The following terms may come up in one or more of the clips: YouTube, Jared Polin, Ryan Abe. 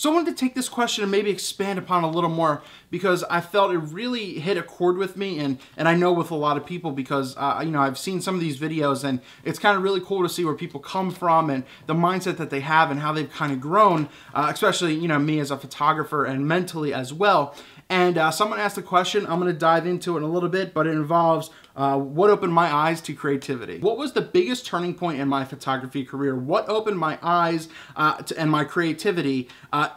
So I wanted to take this question and maybe expand upon a little more because I felt it really hit a chord with me and I know with a lot of people because, you know, I've seen some of these videos and it's kind of really cool to see where people come from and the mindset that they have and how they've kind of grown, especially, you know, me as a photographer and mentally as well. And someone asked a question, I'm going to dive into it in a little bit, but it involves what opened my eyes to creativity. What was the biggest turning point in my photography career? What opened my eyes and my creativity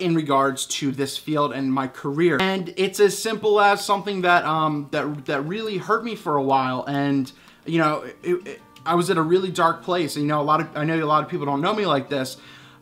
in regards to this field and my career? And it's as simple as something that that really hurt me for a while, and you know, I was at a really dark place. And, you know, I know a lot of people don't know me like this.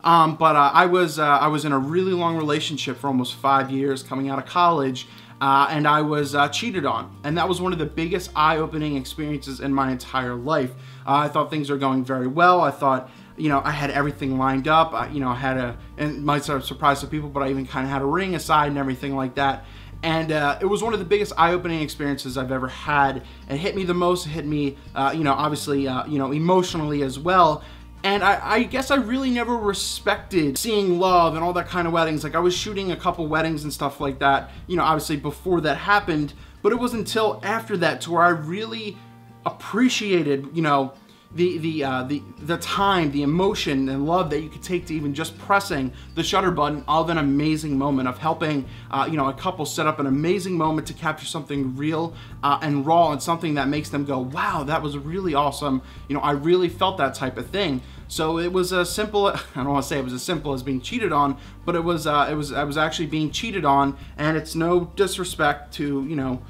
But I was in a really long relationship for almost 5 years coming out of college, and I was cheated on. And that was one of the biggest eye-opening experiences in my entire life. I thought things were going very well. I thought, you know, I had everything lined up. And it might sort of surprise some people, but I even kind of had a ring aside and everything like that. And it was one of the biggest eye-opening experiences I've ever had. It hit me the most. It hit me, you know, obviously, you know, emotionally as well. And I guess I really never respected seeing love and all that kind of weddings. Like, I was shooting a couple weddings and stuff like that, you know, obviously before that happened, but it was until after that to where I really appreciated, you know, the time, the emotion and love that you could take to even just pressing the shutter button of an amazing moment, of helping, you know, a couple set up an amazing moment to capture something real and raw and something that makes them go, wow, that was really awesome. You know, I really felt that type of thing. So it was as simple, I don't want to say it was as simple as being cheated on, but I was actually being cheated on, and it's no disrespect to, you know,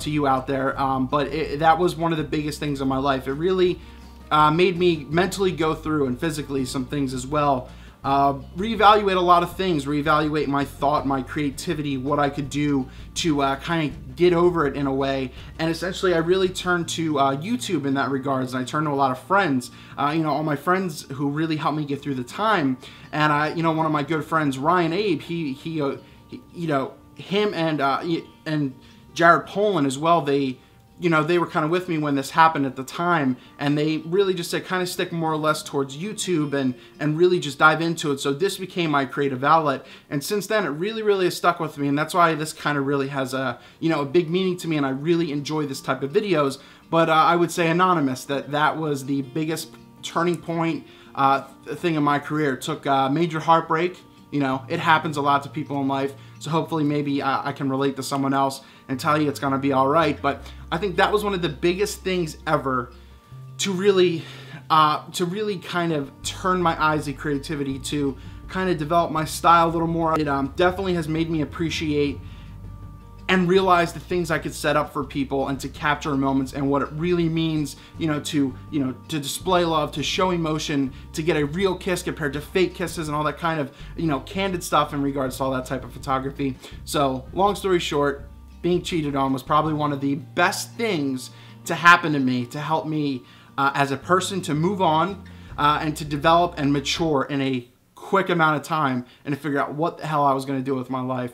to you out there. But that was one of the biggest things in my life. It really made me mentally go through, and physically some things as well, reevaluate a lot of things, reevaluate my thought, my creativity, what I could do to kind of get over it in a way. And essentially I really turned to YouTube in that regards, and I turned to a lot of friends, you know, all my friends who really helped me get through the time. And I, you know, one of my good friends, Ryan Abe, he you know, him and Jared Polin as well, you know, they were kind of with me when this happened at the time, and they really just said kind of stick more or less towards YouTube and really just dive into it. So this became my creative outlet, and since then it really has stuck with me, and that's why this kind of really has a, you know, a big meaning to me, and I really enjoy this type of videos. But I would say anonymous, that was the biggest turning point thing in my career. It took major heartbreak. You know, it happens a lot to people in life, so hopefully maybe I can relate to someone else and tell you it's gonna be all right. But I think that was one of the biggest things ever to really kind of turn my eyes to creativity, to kind of develop my style a little more. It definitely has made me appreciate and realize the things I could set up for people and to capture moments and what it really means, you know, to display love, to show emotion, to get a real kiss compared to fake kisses and all that kind of, you know, candid stuff in regards to all that type of photography. So long story short, being cheated on was probably one of the best things to happen to me, to help me as a person to move on and to develop and mature in a quick amount of time, and to figure out what the hell I was going to do with my life.